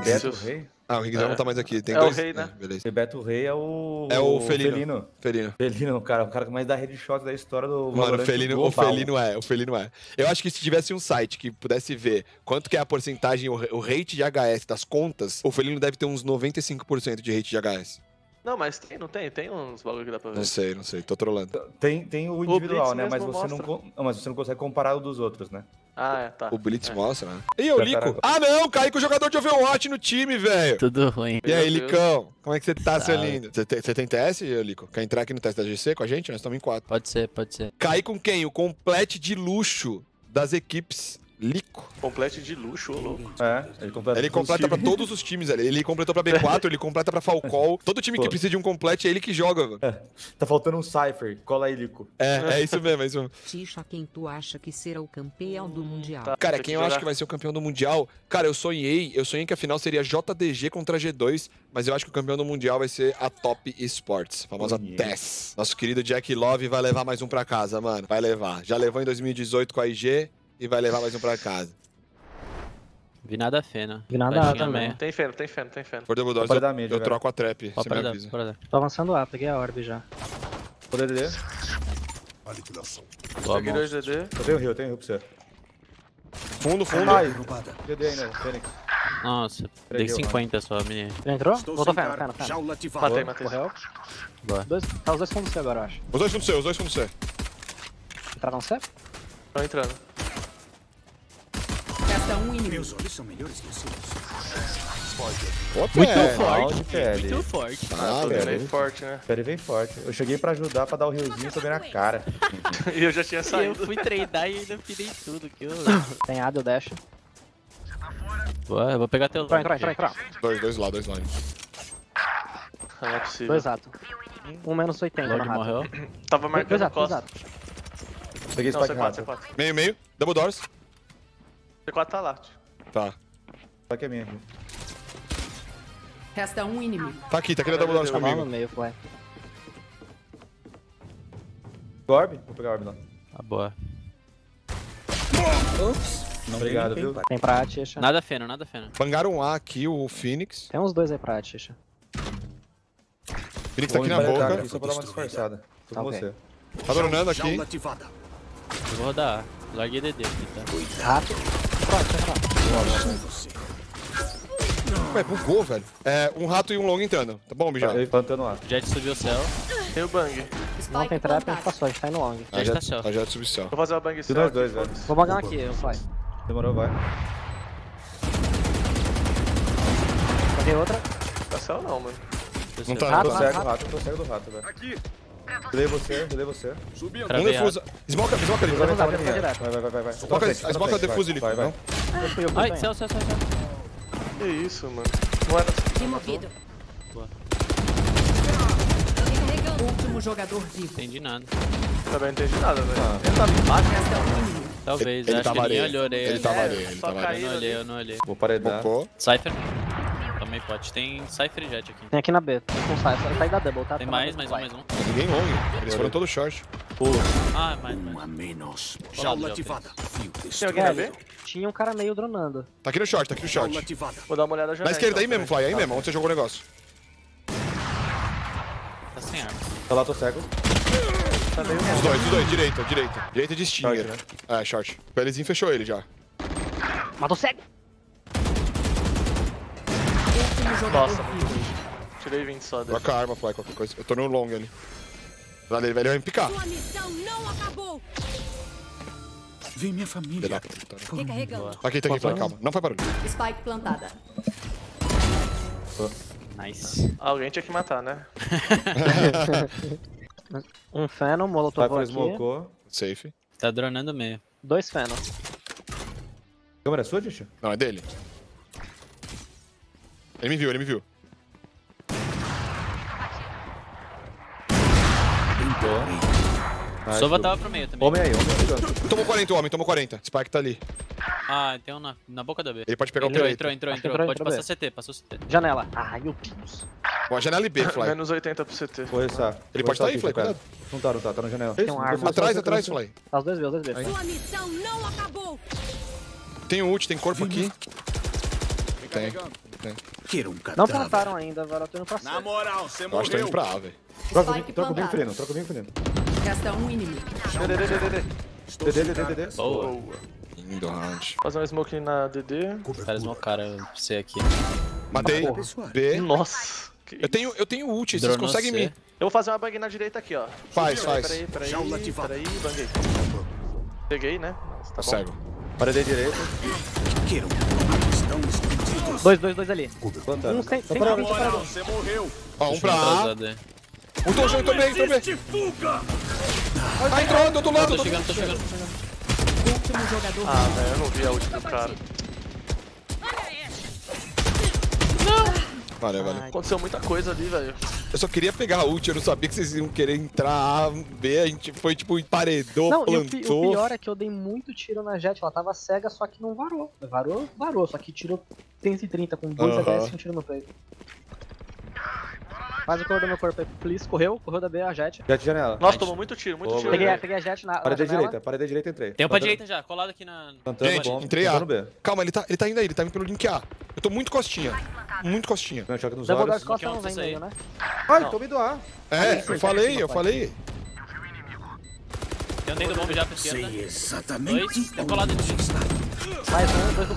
Beto Rei? Ah, o Rigel não tá mais aqui. Tem dois. O Rei, né? Beleza. Beto Rei é o... É o Felino. Felino, cara. O cara que mais dá headshot da história do... Mano, o Felino é. Eu acho que se tivesse um site que pudesse ver quanto que é a porcentagem, o rate de HS das contas, o Felino deve ter uns 95% de rate de HS. Não, mas tem, não tem? Tem uns bagulho que dá pra ver. Não sei, tô trolando. Tem o individual, o né? Mas você não consegue comparar o dos outros, né? Ah, é, tá. O Blitz mostra, né? E aí, Olico? Ah, não! Caí com o jogador de Overwatch no time, velho! Tudo ruim. E aí, Licão? Como é que você tá, seu lindo? Você tem TS, Olico? Quer entrar aqui no teste da GC com a gente? Nós estamos em 4. Pode ser. Caí com quem? O complete de luxo das equipes. Lico. Complete de luxo, ô louco. É, ele completa pra todos os times, velho. Ele completou pra B4, ele completa pra Falcol. Todo time que precisa de um complete é ele que joga, velho. É. Tá faltando um Cypher, cola aí, Lico. É isso mesmo. Tixa, quem tu acha que será o campeão do Mundial? Tá, cara, quem eu acho que vai ser o campeão do Mundial? Cara, eu sonhei que a final seria JDG contra G2, mas eu acho que o campeão do Mundial vai ser a Top Esports, a famosa TES. Nosso querido Jack Love vai levar mais um pra casa, mano. Vai levar. Já levou em 2018 com a IG. E vai levar mais um pra casa. Vi nada feno. Vi nada também. Tem feno. Eu troco a trap, você me avisa. Tô avançando lá, peguei a orb já. O DDD. A liquidação. Peguei 2 DD. Eu tenho rio pra você. Fundo. Ai, DD ainda, Fênix. Nossa, dei 50 só, menino. Entrou? Voltou feno. Jaula ativada. Matei. Correu. Tá os dois fundos C agora, eu acho. Os dois fundos C. Entraram C? Tô entrando. Meus olhos são melhores que os seus. Muito forte. Pera, veio forte, né? Pera, veio forte. Eu cheguei pra ajudar, pra dar o riozinho e tomei na cara. E eu já tinha saído. Eu fui treinar e ainda pirei tudo. Que eu... Tem AD, eu deixo. Você tá fora. Ué, eu vou pegar teu lado. Dois lá. Não é possível. Dois atos. Um menos 80. Lord morreu. Tava marcando a costa. Peguei esse pack. Meio. Double doors. C4 tá lá. Tá. Tá aqui é minha. Resta um inimigo. Tá aqui na double doors comigo. Orb? Vou pegar a orb lá. Tá boa. Ups. Obrigado, viu? Tem pra A, Tixa. Nada feno. Bangaram um A aqui, o Phoenix. Tem uns dois aí pra A, Tixa. Phoenix tá aqui na boca. Só pra dar uma disfarçada. Tô com você. Tá dronando aqui. Eu vou rodar A. Larguei DD aqui, tá? Cuidado. Ué, bugou, velho. É, um rato e um longo entrando. Tá bom, Bijão? Plantando lá. Jet subiu o céu. Tem o bang. Não tem trap, a gente passou, a gente tá indo long. Jet tá céu. A Jet subiu o céu. Vou fazer o bang céu. Tem dois, velho. Vou bangar aqui, eu fly. Demorou, vai. Tem outra? Tá céu não, mano. Não tá, eu tô cego do rato, velho. Aqui. Delei você. Subiu. Um defusa. Esmoca ali. Vai. Esmoca, defusa ali. Vai. Ai, céu. Que isso, mano. Não era. Removido. Boa. Último jogador vivo. Entendi nada. Também não entendi nada, velho. Ele tava embaixo, talvez. Ele tava ali. Ele tava ali. Eu não olhei. Vou paredar. Cypher. Também pode. Tem Cypher e Jet aqui. Tem aqui na B. Tem com Cypher. Sai da double, tá? Tem mais um. Ninguém long. Eles foram todos short. Pula. Ah, mais. Jaula ativada. Tem alguém na B? Tinha um cara meio dronando. Tá aqui no short. Vou dar uma olhada já. Na esquerda, aí mesmo, Fly. Aí mesmo. Onde você jogou o negócio? Tá sem arma. Tá lá, tô cego. Tá meio longe. Os dois. Direita. Direita de Stinger. É, short. O Pelezinho fechou ele já. Matou cego. Nossa, tirei 20 só dele. Troca a arma, Fly, qualquer coisa. Eu tô no long ali. Lá dele, velho, vai me picar. Sua missão não acabou. Vem minha família. Recarregando. Tá aqui, Fly, calma. Não faz barulho. Spike plantada. Nice. Alguém tinha que matar, né? Um feno, molotov aqui. Safe. Tá dronando meio. Dois fenos. A câmera é sua, Dish? Não, é dele. Ele me viu. Pintou. Sova tava pro meio também. Homem aí. Tomou 40. Spike tá ali. Ah, tem um na boca da B. Ele pode pegar o P. Entrou. Pode passar CT, passou CT. Janela. Ai, meu Deus. Boa, janela e B, Fly. Menos 80 pro CT. Ele pode estar aí, Fly, cuidado. Não tá na janela. Tem um arma. Atrás, Fly. Tá os dois B. Sua missão não acabou. Tem um ult, tem corpo aqui. Tem. tem. Não plantaram ainda, Valorant não passou. Na moral, você morreu. Acho que tô indo pra A, velho. Troca o bem Felino, troca o bem Felino. Gasta um inimigo. DD. Boa. Lindo round. Fazer um smoke na DD. Os caras smokearam C aqui. Matei. B. Nossa. Eu tenho ult, vocês conseguem me... Eu vou fazer uma bang na direita aqui, ó. Faz. Peraí, banguei. Peguei, né? Tá cego. Parei direito. Dois ali. Plantando. Sem moral, você morreu. Ó, um pra A. Um tojão, tô bem. Tá entrando, do outro lado. Tô chegando. Último jogador. Ah, velho, eu não vi a ult do cara. Valeu. Aconteceu muita coisa ali, velho. Eu só queria pegar a ult, eu não sabia que vocês iam querer entrar A, B, a gente foi tipo emparedou, não, plantou. E o pior é que eu dei muito tiro na Jet, ela tava cega, só que não varou. Varou, só que tirou 130 com 2 ADS e um tiro no peito. Faz o corpo do meu corpo aí, please. Correu da B a Jet. Jet janela. Nossa, tomou muito tiro. Peguei a Jet na parede direita, entrei. Tem um pra direita já, colado aqui na... Gente, entrei A. Calma, ele tá indo aí, ele tá indo pelo link A. Eu tô muito costinha. Muito costinha. Double das costas não vem ainda, né? Ai, tomei do A. É, eu falei. Eu andei do bomb já pra esquerda. Dois, tá colado de gente.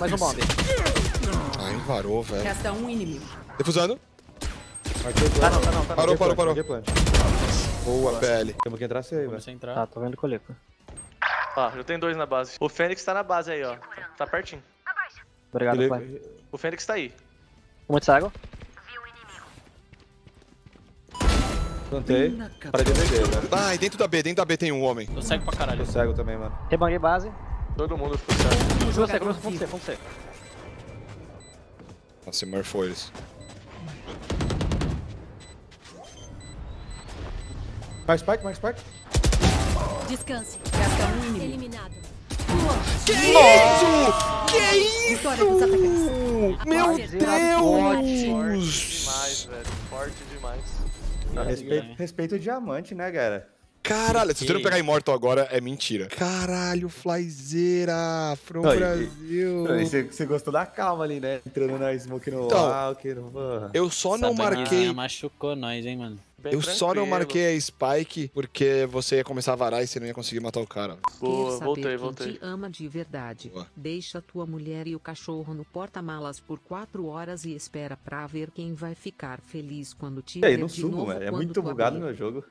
Mais um bomb. Ai, varou, velho. Resta um inimigo. Defusando. Tá não. Parou. Boa, pele. Temos que entrar C aí, velho. Tá, tô vendo colher. Ó, eu tenho dois na base. O Fênix tá na base aí, ó. Tá pertinho. Obrigado, pai. O Fênix tá aí. Muito água. Plantei. Parei de vender, velho. Ai, dentro da B tem um homem. Tô cego pra caralho. Tô cego também, mano. Rebanguei base. Todo mundo ficou cego. Vamos C. Nossa, murfou eles. Mais spike. Descanse. Gasta um inimigo. Eliminado. Que isso? Meu Deus! Forte demais, velho. Respeito o diamante, né, cara? Caralho, se você não pegar Immortal agora, é mentira. Caralho, Flyzera, from Brasil. Você gostou da calma ali, né? Entrando na smoke no walker, mano. Eu só não marquei... Machucou nós, hein, mano. Eu só não marquei a Spike porque você ia começar a varar e você não ia conseguir matar o cara. Boa, voltei. Quem te ama de verdade. Boa. Deixa tua mulher e o cachorro no porta-malas por 4 horas e espera pra ver quem vai ficar feliz quando te ver de novo. Não subo, é muito bugado no meu jogo.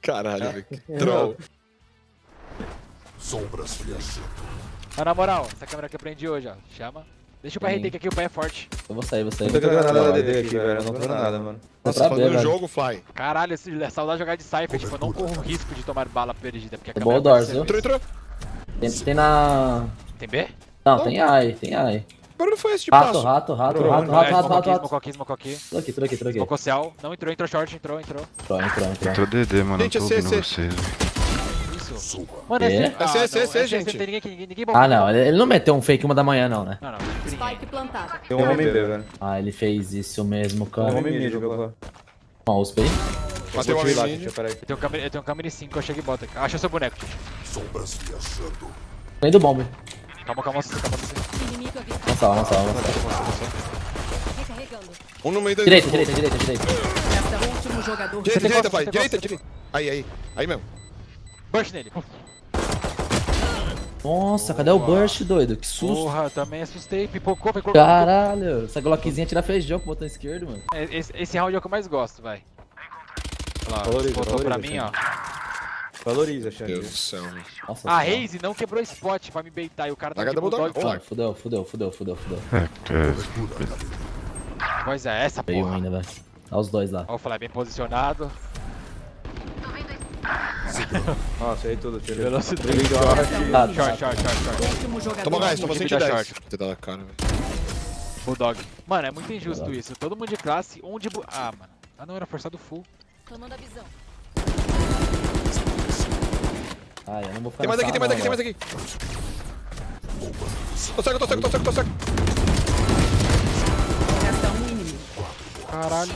Caralho, velho. Troll. Sombras frias. Na moral, essa câmera que eu aprendi hoje, ó. Chama. Deixa o PRT que aqui o pé é forte. Eu vou sair. Não tô jogando nada DD aqui, velho. Não tô jogando nada, mano. Nossa, falando no jogo, Fly. Caralho, é saudade de jogar de Cypher. Tipo, eu não corro o risco de tomar bala perdida. Porque a câmera é forte. Entrou. Tem na... Tem B? Não, tem A. Agora não foi esse de passo. Rato. Tô aqui. Smocou céu. Não, entrou short, entrou. Entrou DD, mano. Gente, é CC. Mano, é C, gente. Ninguém bomba. Ah, não. Ele não meteu um fake 1 da manhã, não, né? Não. Spike plantado. Tem um homem B, velho. Ah, ele fez isso mesmo, cara. Um homem mid, jogou. Ó, os B. Matei o homem mid. Eu tenho um câmera 5, eu chego e boto aqui. Acha seu boneco, tio. Sombras viajando. Vem do bomb. Calma. Nossa. Um no meio da direita. Direita, pai. Direita. Aí mesmo. Burst nele. Nossa, cadê o burst, doido? Que susto. Porra, também assustei. Pipocou. Caralho, essa glockzinha tira feijão com o botão esquerdo, mano. Esse round é o que eu mais gosto, vai. Olha lá, botou pra mim, ó. Valoriza, Xand. Meu Deus do céu. A Raze não quebrou spot pra me baitar e o cara tá aqui pro dog. Fudeu. Pois é, essa porra. Olha os dois lá. Ó, o Fly bem posicionado. Nossa, aí tudo, tirei. Velocidade. Short. Toma gás, toma 110. Vou ter dado a cara, velho. Bulldog. Mano, é muito injusto isso. Todo mundo de classe, um de... Ah, mano. Ah, não, era forçado full. Tomando a visão. Ah, eu não vou ficar. Tem mais aqui. Tô cego. Caralho.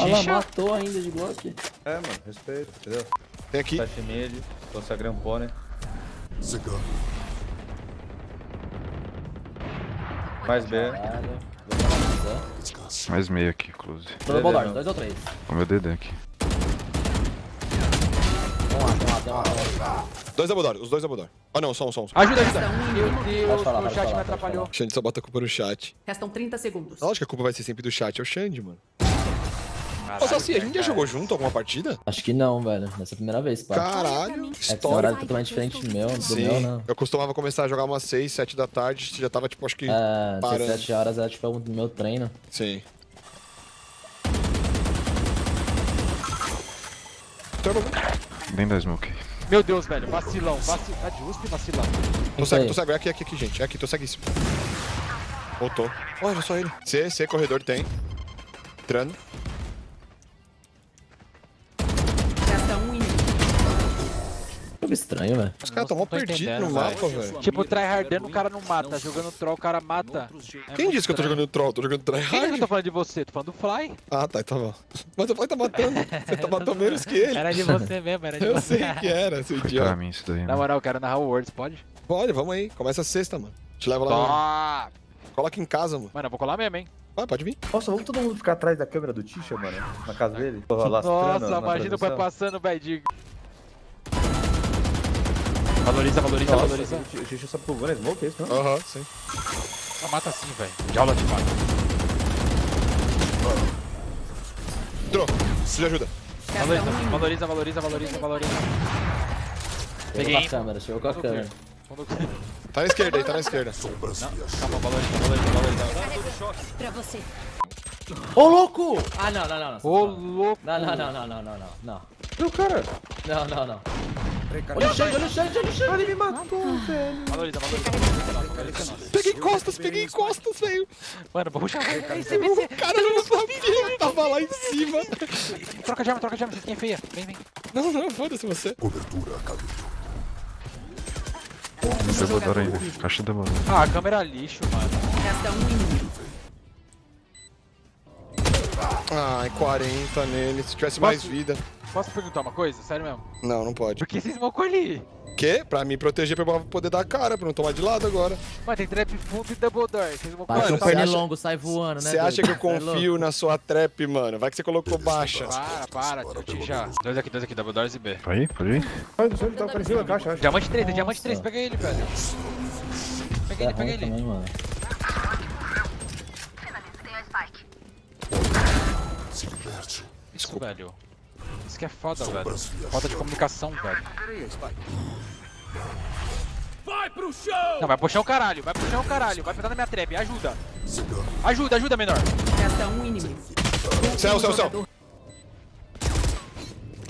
Ela matou ainda de Glock. É, mano, respeito, entendeu? Tem aqui. Flash mid, nossa grampona, né? Zigão. Mais B. Mais meio aqui, close. Tô no Boldor, 2 ou 3. Olha o meu DD aqui. Vamos lá. 2 da Boldor, os 2 da Boldor. Ah não, só um, só um. Ajuda. Meu Deus, o chat me atrapalhou. O Xand só bota a culpa no chat. Restam 30 segundos. Lógico que a culpa vai ser sempre do chat, é o Xand, mano. Ô, Saci, a gente já jogou junto alguma partida? Acho que não, velho. Essa é a primeira vez, pá. Caralho, história. É totalmente diferente do meu, não. Eu costumava começar a jogar umas 6, 7 da tarde, já tava, tipo, acho que... É, 6, 7 horas era, tipo, o meu treino. Sim. Bem da smoke. Meu Deus, velho, vacilão. Tá de USP, vacilão. Tô cego, é aqui, gente. É aqui, tô ceguíssimo. Voltou. Olha só ele. C, corredor tem. Entrando. Estranho, velho. Os caras tão mal perdidos no mapa, velho. Tipo, tryhardando, o cara não mata. Jogando troll, o cara mata. Quem disse que eu tô jogando troll? Tô jogando tryhard. Quem que eu tô falando de você? Tô falando do Fly. Ah, tá bom. Mas o Fly tá matando. Você tá matando menos que ele. Era de você mesmo, era de você. Eu sei que era, seu idiota. Na moral, eu quero narrar o Worlds, pode? Pode, vamos aí. Começa a sexta, mano. Te leva lá. Cola aqui em casa, mano. Mano, eu vou colar mesmo, hein. Ah, pode vir. Nossa, vamos todo mundo ficar atrás da câmera do Tisha, mano? Na casa dele? Nossa, imagina o pai passando, velho. Valoriza. Nossa, valoriza. Deixa essa pulgão, né? Smoke, isso, né? Aham, sim. Só mata assim, velho. De aula de mata. Entrou. Isso já ajuda. Valoriza. Peguei a câmera, chegou com a câmera. Tá na esquerda aí, tá na esquerda. Não, calma, valoriza. Pra você. Ô, louco! Ah, não. Ô, louco! Não. Cara? Não. Olha o Xand. Ele me matou, velho. Valoriza. Peguei costas, velho. Mano, vou puxar. O cara não sabia. Tava lá em cima. Troca de arma, você tem feia. Vem. Não, foda-se você. Cobertura, cadê? Você vai dar ainda. Caixa da mão. Ah, a câmera é lixo, mano. Resta 1 minuto. Ai, 40 nele. Se tivesse mais vida. Posso perguntar uma coisa? Sério mesmo? Não pode. Por que você smocou ali? Quê? Pra me proteger, pra eu poder dar a cara, pra não tomar de lado agora. Mas tem trap fundo e double door. Mano, pernilongo sai voando, né? Você acha que eu confio na sua trap, mano? Vai que você colocou baixa. Para, tio já. 2 aqui, double doors e B. Aí, pode ir. Ai, não sei onde tá aparecendo a caixa, acho. Diamante 3, pega ele, velho. Pega ele. Também, mano. Se diverte. Desculpa, velho. Isso que é foda, velho. Falta de comunicação, velho. Vai pro chão! Não, vai puxar o caralho. Vai pegar na minha trap, ajuda. Ajuda, menor. Resta 1 inimigo. Céu. Tô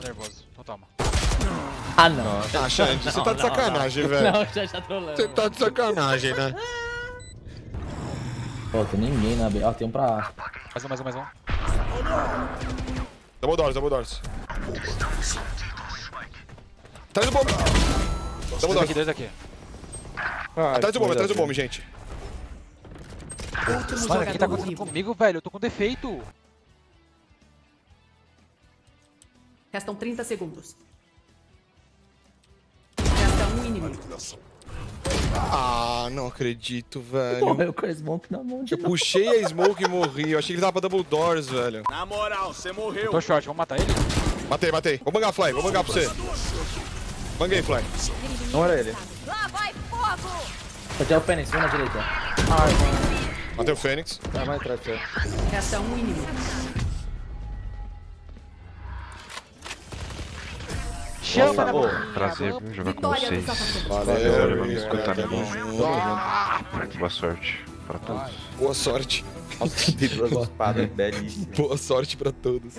nervoso, então toma. Ah, não. Ah, Xand, você tá de sacanagem, velho. Não, já tô lendo. Você tá de sacanagem, né? Pô, tem ninguém na B. Ó, tem um pra A. Mais um. Double doors. Atrás do bomb! Double doors. Dois aqui. Atrás do bomb, gente. Mano, o que tá acontecendo comigo, velho? Eu tô com defeito. Restam 30 segundos. Resta 1 inimigo. Ah, não acredito, velho. Morreu com a smoke na mão de novo. Eu puxei a smoke e morri. Eu achei que ele tava pra double doors, velho. Na moral, você morreu. Tô short, vamos matar ele? Matei. Vou bangar Fly, vou bangar pra você. Banguei, Fly. Não era ele. Lá vai fogo! Só tem o Phoenix, vem na direita. Matei o Phoenix. Vai entrar, tio. Resta 1 inimigo. Chama na bolinha. Prazer jogar com vocês. Valeu, me escutar bem. Boa sorte pra todos. Boa sorte. Boa sorte pra todos.